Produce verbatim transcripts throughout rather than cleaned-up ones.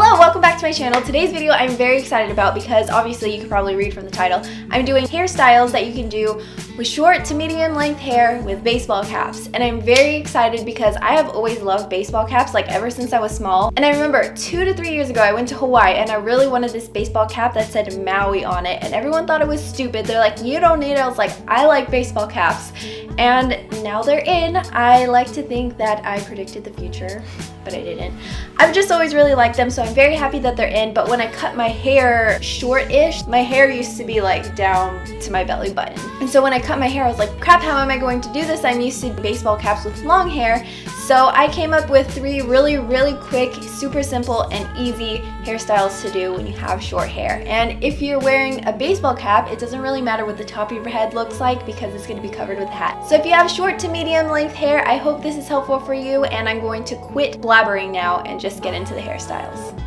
Hello, welcome back to my channel. Today's video I'm very excited about because obviously you can probably read from the title. I'm doing hairstyles that you can do with short to medium length hair with baseball caps. And I'm very excited because I have always loved baseball caps, like ever since I was small. And I remember two to three years ago I went to Hawaii and I really wanted this baseball cap that said Maui on it, and everyone thought it was stupid. They're like, you don't need it. I was like, I like baseball caps. And now they're in. I like to think that I predicted the future, but I didn't. I've just always really liked them, so I'm very happy that they're in. But when I cut my hair short-ish, my hair used to be like down to my belly button. And so when I cut my hair, I was like, crap, how am I going to do this? I'm used to baseball caps with long hair. So I came up with three really, really quick, super simple and easy hairstyles to do when you have short hair. And if you're wearing a baseball cap, it doesn't really matter what the top of your head looks like because it's going to be covered with hats. So if you have short to medium length hair, I hope this is helpful for you, and I'm going to quit blabbering now and just get into the hairstyles.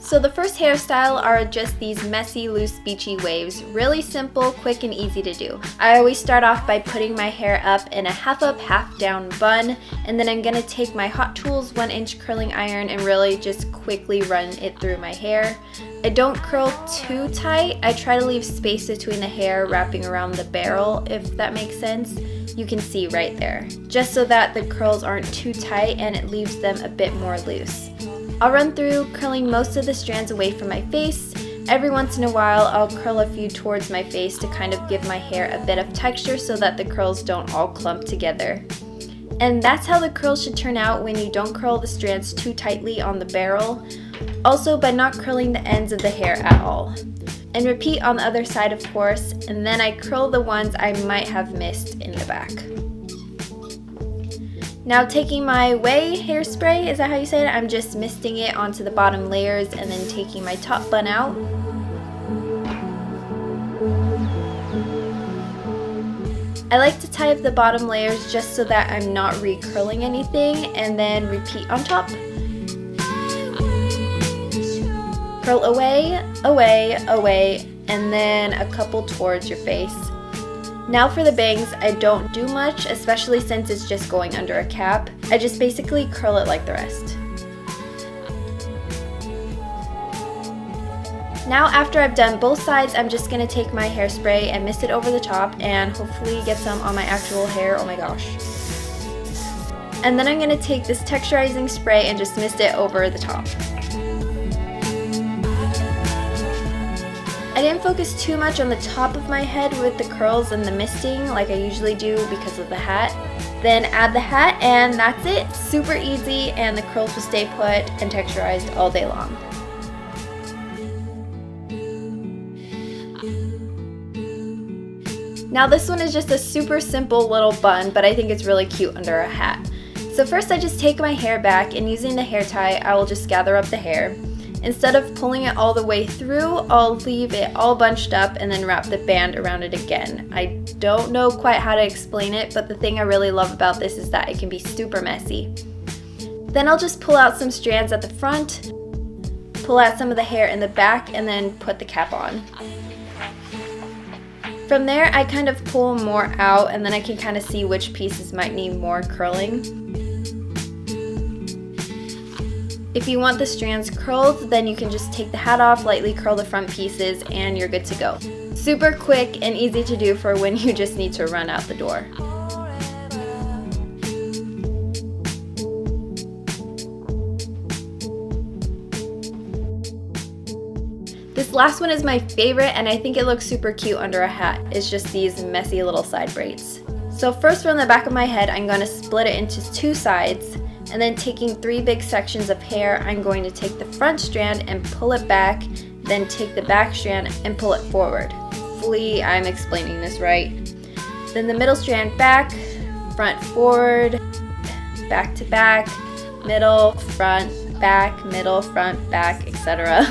So the first hairstyle are just these messy, loose, beachy waves. Really simple, quick, and easy to do. I always start off by putting my hair up in a half up, half down bun, and then I'm gonna take my Hot Tools one inch curling iron and really just quickly run it through my hair. I don't curl too tight. I try to leave space between the hair wrapping around the barrel, if that makes sense. You can see right there. Just so that the curls aren't too tight and it leaves them a bit more loose. I'll run through curling most of the strands away from my face. Every once in a while I'll curl a few towards my face to kind of give my hair a bit of texture so that the curls don't all clump together. And that's how the curls should turn out when you don't curl the strands too tightly on the barrel. Also by not curling the ends of the hair at all. And repeat on the other side, of course, and then I curl the ones I might have missed in the back. Now taking my Ouai hairspray, is that how you say it? I'm just misting it onto the bottom layers and then taking my top bun out. I like to tie up the bottom layers just so that I'm not re-curling anything, and then repeat on top. Curl Ouai, Ouai, Ouai, and then a couple towards your face. Now for the bangs, I don't do much, especially since it's just going under a cap. I just basically curl it like the rest. Now after I've done both sides, I'm just going to take my hairspray and mist it over the top and hopefully get some on my actual hair, oh my gosh. And then I'm going to take this texturizing spray and just mist it over the top. I didn't focus too much on the top of my head with the curls and the misting like I usually do because of the hat. Then add the hat and that's it. Super easy, and the curls will stay put and texturized all day long. Now this one is just a super simple little bun, but I think it's really cute under a hat. So first I just take my hair back, and using the hair tie I will just gather up the hair. Instead of pulling it all the way through, I'll leave it all bunched up and then wrap the band around it again. I don't know quite how to explain it, but the thing I really love about this is that it can be super messy. Then I'll just pull out some strands at the front, pull out some of the hair in the back, and then put the cap on. From there, I kind of pull more out, and then I can kind of see which pieces might need more curling. If you want the strands curled, then you can just take the hat off, lightly curl the front pieces, and you're good to go. Super quick and easy to do for when you just need to run out the door. This last one is my favorite, and I think it looks super cute under a hat. It's just these messy little side braids. So first from the back of my head, I'm going to split it into two sides. And then taking three big sections of hair, I'm going to take the front strand and pull it back, then take the back strand and pull it forward. Hopefully I'm explaining this right. Then the middle strand back, front forward, back to back, middle, front, back, middle, front, back, et cetera.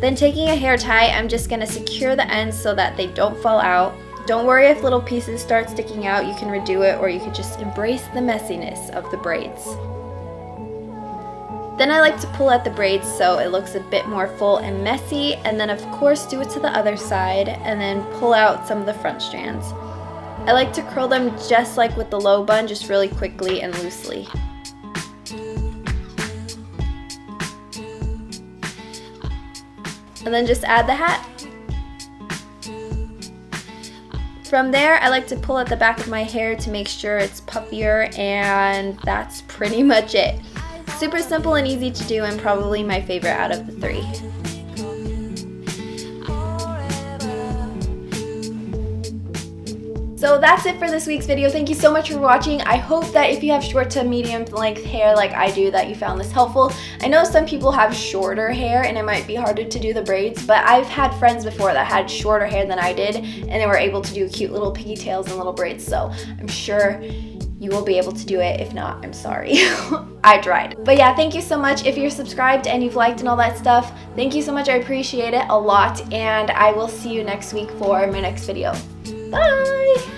Then taking a hair tie, I'm just going to secure the ends so that they don't fall out. Don't worry if little pieces start sticking out, you can redo it, or you could just embrace the messiness of the braids. Then I like to pull out the braids so it looks a bit more full and messy, and then of course do it to the other side, and then pull out some of the front strands. I like to curl them just like with the low bun, just really quickly and loosely. and then just add the hat. From there, I like to pull at the back of my hair to make sure it's puffier, and that's pretty much it. Super simple and easy to do, and probably my favorite out of the three. So that's it for this week's video. Thank you so much for watching. I hope that if you have short to medium length hair like I do, that you found this helpful. I know some people have shorter hair and it might be harder to do the braids, but I've had friends before that had shorter hair than I did and they were able to do cute little pigtails and little braids, so I'm sure you will be able to do it. If not, I'm sorry. I tried. But yeah, thank you so much. If you're subscribed and you've liked and all that stuff, thank you so much. I appreciate it a lot, and I will see you next week for my next video. Bye!